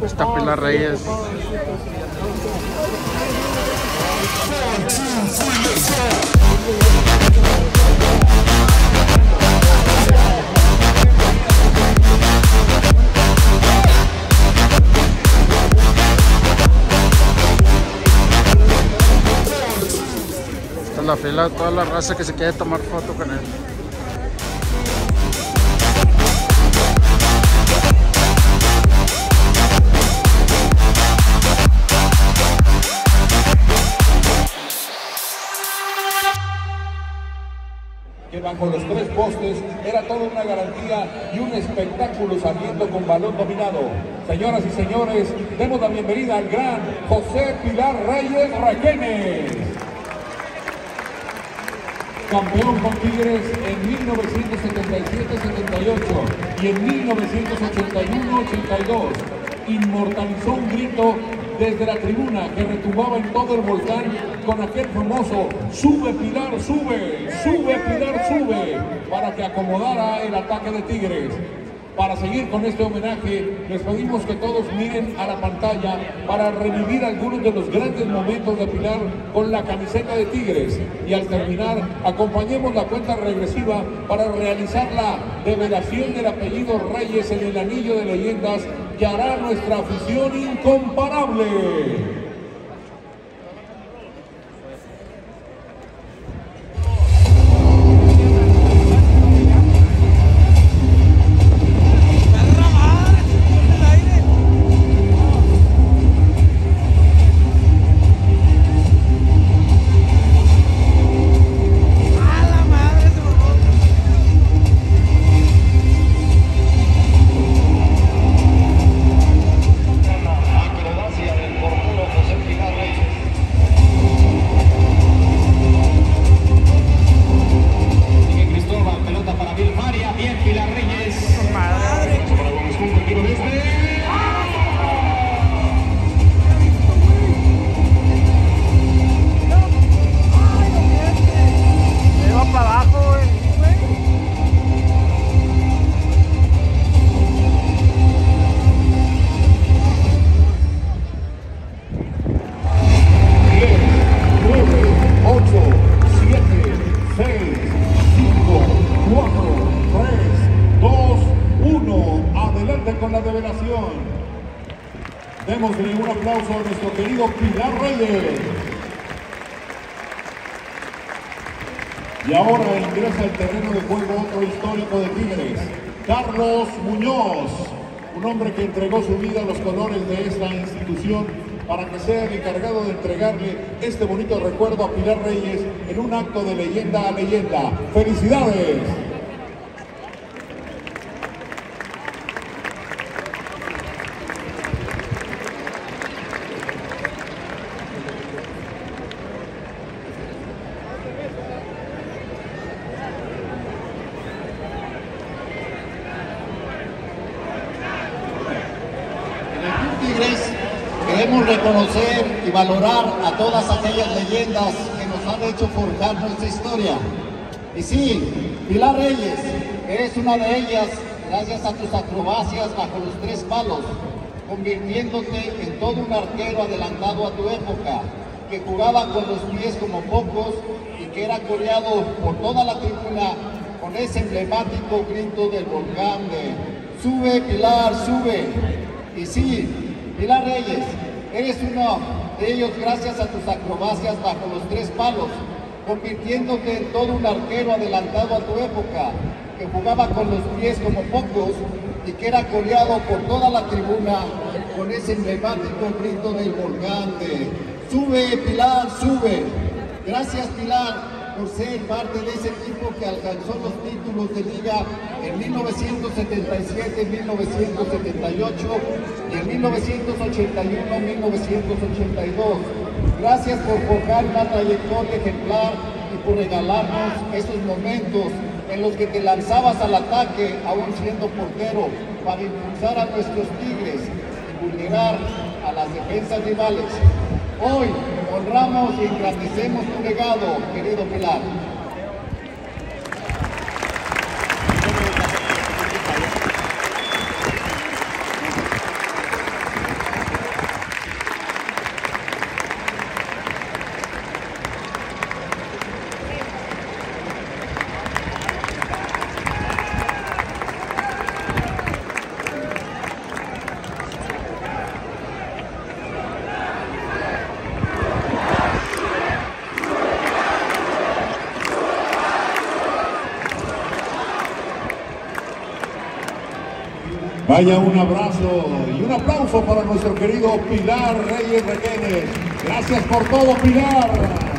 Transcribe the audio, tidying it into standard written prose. José Pilar Reyes. Está en la fila toda la raza que se quiere tomar foto con él. Bajo los tres postes era toda una garantía y un espectáculo saliendo con balón dominado. Señoras y señores, demos la bienvenida al gran José Pilar Reyes Rayénes, campeón con Tigres en 1977-78 y en 1981-82. Inmortalizó un grito desde la tribuna que retumbaba en todo el volcán con aquel famoso "sube Pilar, sube, sube Pilar, sube", para que acomodara el ataque de Tigres. Para seguir con este homenaje, les pedimos que todos miren a la pantalla para revivir algunos de los grandes momentos de Pilar con la camiseta de Tigres. Y al terminar, acompañemos la cuenta regresiva para realizar la develación del apellido Reyes en el Anillo de Leyendas, que hará nuestra afición incomparable. Démosle un aplauso a nuestro querido Pilar Reyes. Y ahora ingresa al terreno de juego otro histórico de Tigres, Carlos Muñoz, un hombre que entregó su vida a los colores de esta institución para que sea el encargado de entregarle este bonito recuerdo a Pilar Reyes en un acto de leyenda a leyenda. ¡Felicidades! Queremos reconocer y valorar a todas aquellas leyendas que nos han hecho forjar nuestra historia. Y sí, Pilar Reyes, eres una de ellas gracias a tus acrobacias bajo los tres palos, convirtiéndote en todo un arquero adelantado a tu época, que jugaba con los pies como pocos y que era coreado por toda la tribuna con ese emblemático grito del volcán de "sube Pilar, sube". Y sí, Pilar Reyes, eres uno de ellos gracias a tus acrobacias bajo los tres palos, convirtiéndote en todo un arquero adelantado a tu época, que jugaba con los pies como pocos y que era coreado por toda la tribuna con ese emblemático grito del volcán de "sube Pilar, sube". Gracias, Pilar, por ser parte de ese equipo que alcanzó los títulos de liga en 1977, 1978 y en 1981, 1982. Gracias por forjar una trayectoria ejemplar y por regalarnos esos momentos en los que te lanzabas al ataque, aún siendo portero, para impulsar a nuestros Tigres y vulnerar a las defensas rivales. Hoy honramos y engrandecemos tu legado, querido Pilar. Vaya un abrazo y un aplauso para nuestro querido Pilar Reyes Rayénes. Gracias por todo, Pilar.